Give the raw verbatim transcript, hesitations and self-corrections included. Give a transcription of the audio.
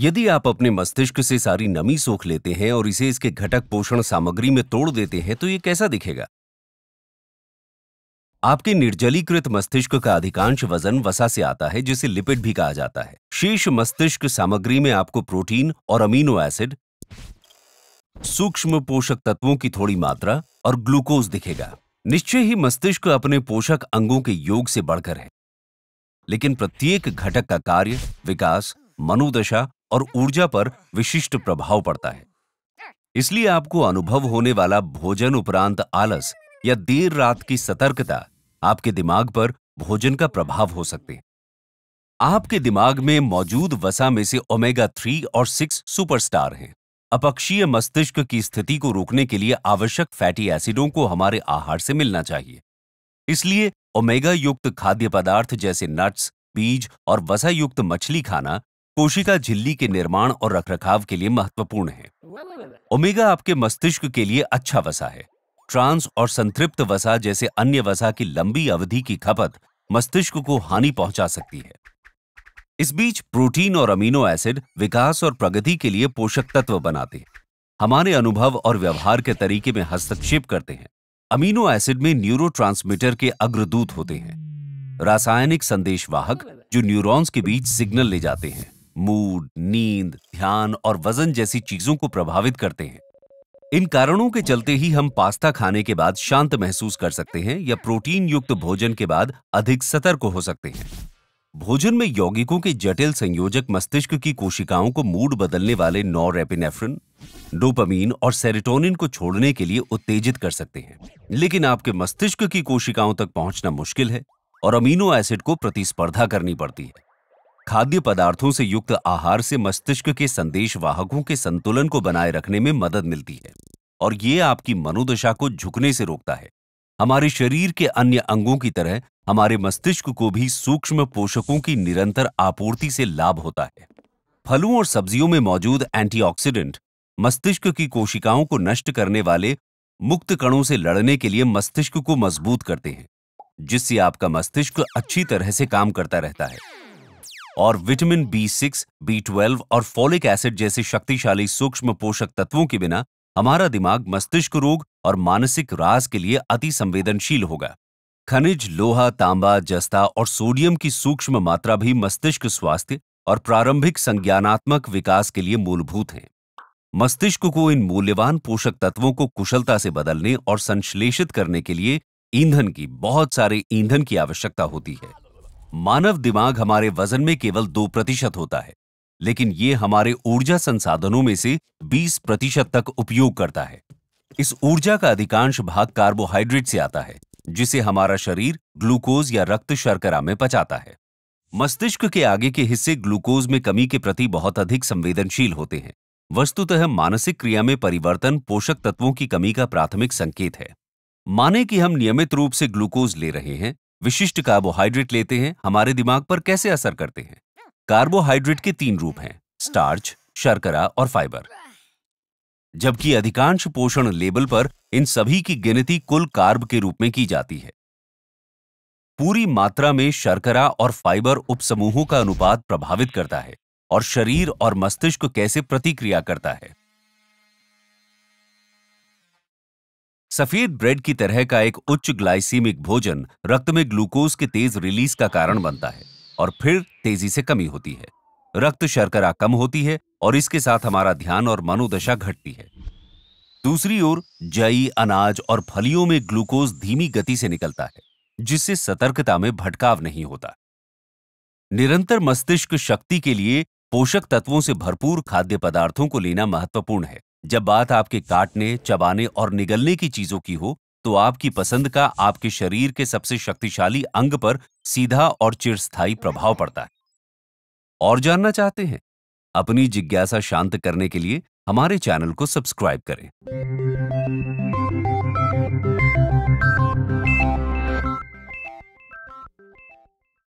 यदि आप अपने मस्तिष्क से सारी नमी सोख लेते हैं और इसे इसके घटक पोषण सामग्री में तोड़ देते हैं तो यह कैसा दिखेगा? आपके निर्जलीकृत मस्तिष्क का अधिकांश वजन वसा से आता है, जिसे लिपिड भी कहा जाता है। शेष मस्तिष्क सामग्री में आपको प्रोटीन और अमीनो एसिड, सूक्ष्म पोषक तत्वों की थोड़ी मात्रा और ग्लूकोज दिखेगा। निश्चय ही मस्तिष्क अपने पोषक अंगों के योग से बढ़कर है, लेकिन प्रत्येक घटक का कार्य, विकास, मनोदशा और ऊर्जा पर विशिष्ट प्रभाव पड़ता है। इसलिए आपको अनुभव होने वाला भोजन उपरांत आलस या देर रात की सतर्कता आपके दिमाग पर भोजन का प्रभाव हो सकते हैं। आपके दिमाग में मौजूद वसा में से ओमेगा थ्री और सिक्स सुपरस्टार हैं। अपक्षीय मस्तिष्क की स्थिति को रोकने के लिए आवश्यक फैटी एसिडों को हमारे आहार से मिलना चाहिए। इसलिए ओमेगा युक्त खाद्य पदार्थ जैसे नट्स, बीज और वसा युक्त मछली खाना कोशिका झिल्ली के निर्माण और रखरखाव के लिए महत्वपूर्ण है। ओमेगा आपके मस्तिष्क के लिए अच्छा वसा है। ट्रांस और संतृप्त वसा जैसे अन्य वसा की लंबी अवधि की खपत मस्तिष्क को हानि पहुंचा सकती है। इस बीच प्रोटीन और अमीनो एसिड विकास और प्रगति के लिए पोषक तत्व बनाते हैं, हमारे अनुभव और व्यवहार के तरीके में हस्तक्षेप करते हैं। अमीनो एसिड में न्यूरोट्रांसमीटर के अग्रदूत होते हैं, रासायनिक संदेशवाहक जो न्यूरॉन्स के बीच सिग्नल ले जाते हैं, मूड, नींद, ध्यान और वजन जैसी चीजों को प्रभावित करते हैं। इन कारणों के चलते ही हम पास्ता खाने के बाद शांत महसूस कर सकते हैं या प्रोटीन युक्त भोजन के बाद अधिक सतर्क हो सकते हैं। भोजन में यौगिकों के जटिल संयोजक मस्तिष्क की कोशिकाओं को मूड बदलने वाले नॉरएपिनेफ्रिन, डोपामीन और सेरोटोनिन को छोड़ने के लिए उत्तेजित कर सकते हैं, लेकिन आपके मस्तिष्क की कोशिकाओं तक पहुंचना मुश्किल है और अमीनो एसिड को प्रतिस्पर्धा करनी पड़ती है। खाद्य पदार्थों से युक्त आहार से मस्तिष्क के संदेशवाहकों के संतुलन को बनाए रखने में मदद मिलती है और ये आपकी मनोदशा को झुकने से रोकता है। हमारे शरीर के अन्य अंगों की तरह हमारे मस्तिष्क को भी सूक्ष्म पोषकों की निरंतर आपूर्ति से लाभ होता है। फलों और सब्जियों में मौजूद एंटीऑक्सीडेंट मस्तिष्क की कोशिकाओं को नष्ट करने वाले मुक्त कणों से लड़ने के लिए मस्तिष्क को मजबूत करते हैं, जिससे आपका मस्तिष्क अच्छी तरह से काम करता रहता है। और vitamin B six, B twelve और फोलिक एसिड जैसे शक्तिशाली सूक्ष्म पोषक तत्वों के बिना हमारा दिमाग मस्तिष्क रोग और मानसिक रास के लिए अति संवेदनशील होगा। खनिज, लोहा, तांबा, जस्ता और सोडियम की सूक्ष्म मात्रा भी मस्तिष्क स्वास्थ्य और प्रारंभिक संज्ञानात्मक विकास के लिए मूलभूत हैं। मस्तिष्क को इन मूल्यवान पोषक तत्वों को कुशलता से बदलने और संश्लेषित करने के लिए ईंधन की बहुत सारे ईंधन की आवश्यकता होती है। मानव दिमाग हमारे वजन में केवल दो प्रतिशत होता है, लेकिन ये हमारे ऊर्जा संसाधनों में से बीस प्रतिशत तक उपयोग करता है। इस ऊर्जा का अधिकांश भाग कार्बोहाइड्रेट से आता है, जिसे हमारा शरीर ग्लूकोज या रक्त शर्करा में पचाता है। मस्तिष्क के आगे के हिस्से ग्लूकोज में कमी के प्रति बहुत अधिक संवेदनशील होते हैं। वस्तुतः मानसिक क्रिया में परिवर्तन पोषक तत्वों की कमी का प्राथमिक संकेत है। माने कि हम नियमित रूप से ग्लूकोज ले रहे हैं, विशिष्ट कार्बोहाइड्रेट लेते हैं, हमारे दिमाग पर कैसे असर करते हैं? कार्बोहाइड्रेट के तीन रूप हैं: स्टार्च, शर्करा और फाइबर। जबकि अधिकांश पोषण लेबल पर इन सभी की गिनती कुल कार्ब के रूप में की जाती है। पूरी मात्रा में शर्करा और फाइबर उपसमूहों का अनुपात प्रभावित करता है और शरीर और मस्तिष्क कैसे प्रतिक्रिया करता है। सफेद ब्रेड की तरह का एक उच्च ग्लाइसीमिक भोजन रक्त में ग्लूकोज के तेज रिलीज का कारण बनता है और फिर तेजी से कमी होती है। रक्त शर्करा कम होती है और इसके साथ हमारा ध्यान और मनोदशा घटती है। दूसरी ओर जई, अनाज और फलियों में ग्लूकोज धीमी गति से निकलता है, जिससे सतर्कता में भटकाव नहीं होता। निरंतर मस्तिष्क शक्ति के लिए पोषक तत्वों से भरपूर खाद्य पदार्थों को लेना महत्वपूर्ण है। जब बात आपके काटने, चबाने और निगलने की चीजों की हो तो आपकी पसंद का आपके शरीर के सबसे शक्तिशाली अंग पर सीधा और चिरस्थायी प्रभाव पड़ता है। और जानना चाहते हैं? अपनी जिज्ञासा शांत करने के लिए हमारे चैनल को सब्सक्राइब करें।